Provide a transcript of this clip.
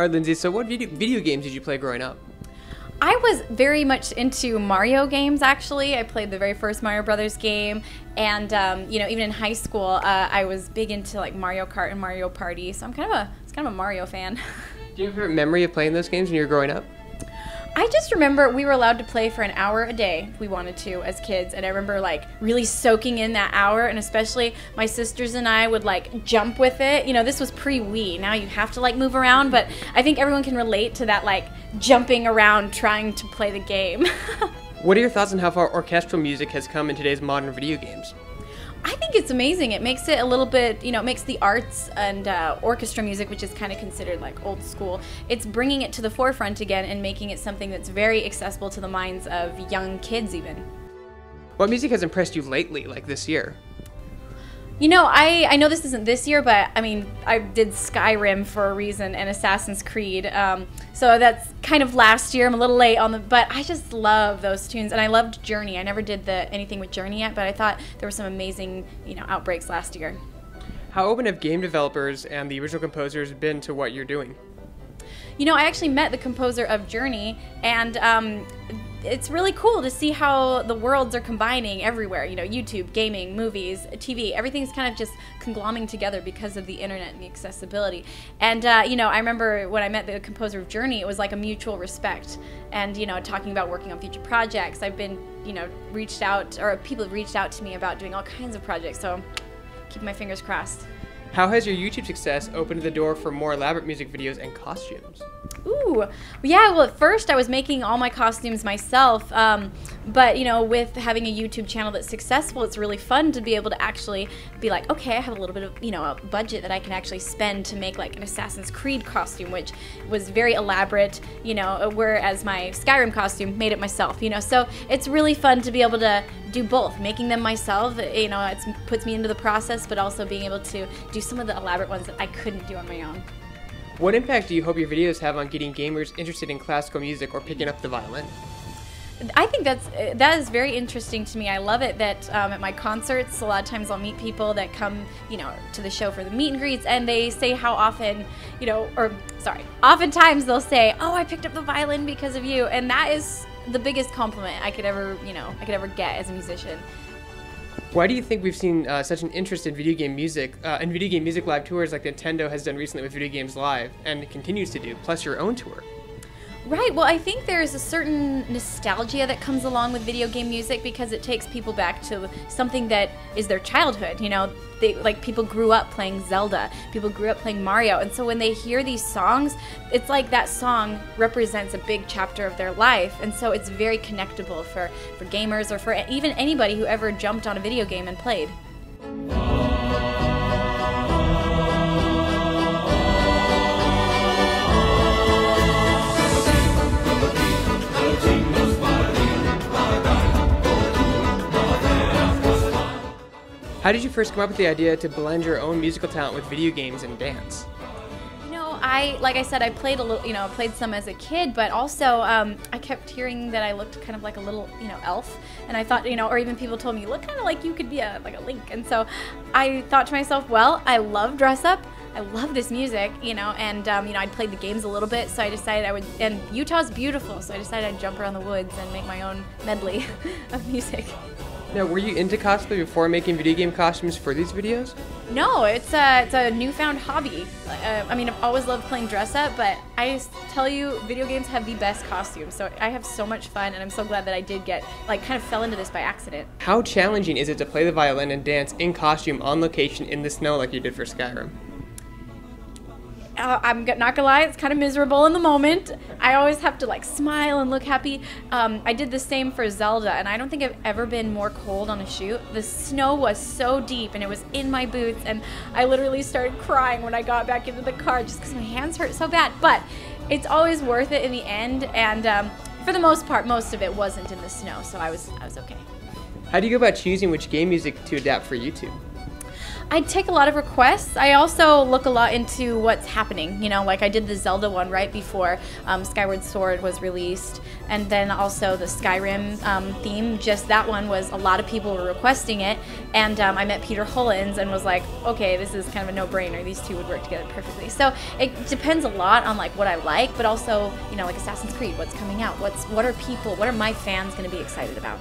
All right, Lindsay, so what video games did you play growing up? I was very much into Mario games, actually. I played the very first Mario Brothers game, and you know, even in high school, I was big into like Mario Kart and Mario Party, so I'm kind of a Mario fan. Do you have a favorite memory of playing those games when you were growing up? I just remember we were allowed to play for an hour a day if we wanted to as kids, and I remember like really soaking in that hour, and especially my sisters and I would like jump with it. You know, this was pre-Wii. Now you have to like move around, but I think everyone can relate to that, like jumping around trying to play the game. What are your thoughts on how far orchestral music has come in today's modern video games? I think it's amazing. It makes it a little bit, you know, it makes the arts and orchestra music, which is kind of considered like old school, it's bringing it to the forefront again and making it something that's very accessible to the minds of young kids even. What music has impressed you lately, like this year? You know, I know this isn't this year, but I mean, I did Skyrim for a reason and Assassin's Creed, so that's kind of last year. I'm a little late on the, but I just love those tunes, and I loved Journey. I never did anything with Journey yet, but I thought there were some amazing, you know, outbreaks last year. How open have game developers and the original composers been to what you're doing? You know, I actually met the composer of Journey, and it's really cool to see how the worlds are combining everywhere. You know, YouTube, gaming, movies, TV, everything's kind of just conglomerating together because of the internet and the accessibility. And, you know, I remember when I met the composer of Journey, it was like a mutual respect. And, you know, talking about working on future projects, I've been, you know, reached out, or people have reached out to me about doing all kinds of projects, so keep my fingers crossed. How has your YouTube success opened the door for more elaborate music videos and costumes? Ooh, yeah, well at first I was making all my costumes myself, but you know, with having a YouTube channel that's successful, it's really fun to be able to actually be like, okay, I have a little bit of, you know, a budget that I can actually spend to make like an Assassin's Creed costume, which was very elaborate, you know, whereas my Skyrim costume, made it myself, you know, so it's really fun to be able to do both, making them myself, you know, it puts me into the process, but also being able to do some of the elaborate ones that I couldn't do on my own. What impact do you hope your videos have on getting gamers interested in classical music or picking up the violin? I think that is very interesting to me. I love it that at my concerts, a lot of times I'll meet people that come, you know, to the show for the meet and greets, and they say how often, you know, or sorry, oftentimes they'll say, "Oh, I picked up the violin because of you," and that is the biggest compliment I could ever, you know, get as a musician. Why do you think we've seen such an interest in video game music and video game music live tours like Nintendo has done recently with Video Games Live and continues to do, plus your own tour? Right, well I think there's a certain nostalgia that comes along with video game music because it takes people back to something that is their childhood, you know? Like people grew up playing Zelda, people grew up playing Mario, and so when they hear these songs, it's like that song represents a big chapter of their life, and so it's very connectable for gamers or for even anybody who ever jumped on a video game and played. How did you first come up with the idea to blend your own musical talent with video games and dance? You know, like I said, I played a little, you know, I played some as a kid, but also I kept hearing that I looked kind of like a little, you know, elf, and I thought, you know, or even people told me, you look kind of like you could be like a Link, and so I thought to myself, well, I love dress up, I love this music, you know, and you know, I'd played the games a little bit, so I decided I would, and Utah's beautiful, so I decided I'd jump around the woods and make my own medley of music. Now, were you into cosplay before making video game costumes for these videos? No, it's a newfound hobby. I mean, I've always loved playing dress-up, but I tell you, video games have the best costumes, so I have so much fun, and I'm so glad that I did get, like, kind of fell into this by accident. How challenging is it to play the violin and dance in costume on location in the snow like you did for Skyrim? I'm not gonna lie, it's kind of miserable in the moment. I always have to like smile and look happy. I did the same for Zelda, and I don't think I've ever been more cold on a shoot. The snow was so deep and it was in my boots, and I literally started crying when I got back into the car just because my hands hurt so bad, but it's always worth it in the end, and for the most part, most of it wasn't in the snow, so I was okay. How do you go about choosing which game music to adapt for YouTube? I take a lot of requests. I also look a lot into what's happening, you know, like I did the Zelda one right before Skyward Sword was released, and then also the Skyrim theme, just that one was a lot of people were requesting it, and I met Peter Hollins and was like, okay, this is kind of a no-brainer, these two would work together perfectly. So it depends a lot on like what I like, but also, you know, like Assassin's Creed, what's coming out, what are my fans going to be excited about?